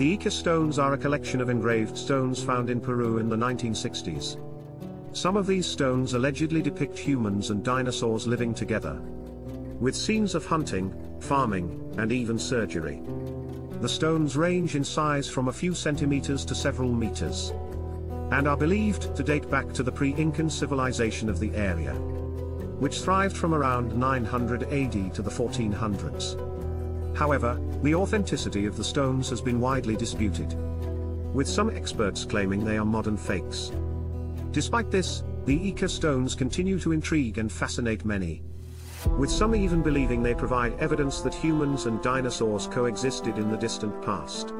The Ica Stones are a collection of engraved stones found in Peru in the 1960s. Some of these stones allegedly depict humans and dinosaurs living together, with scenes of hunting, farming, and even surgery. The stones range in size from a few centimeters to several meters, and are believed to date back to the pre-Incan civilization of the area, which thrived from around 900 AD to the 1400s. However, the authenticity of the stones has been widely disputed, with some experts claiming they are modern fakes. Despite this, the Ica stones continue to intrigue and fascinate many, with some even believing they provide evidence that humans and dinosaurs coexisted in the distant past.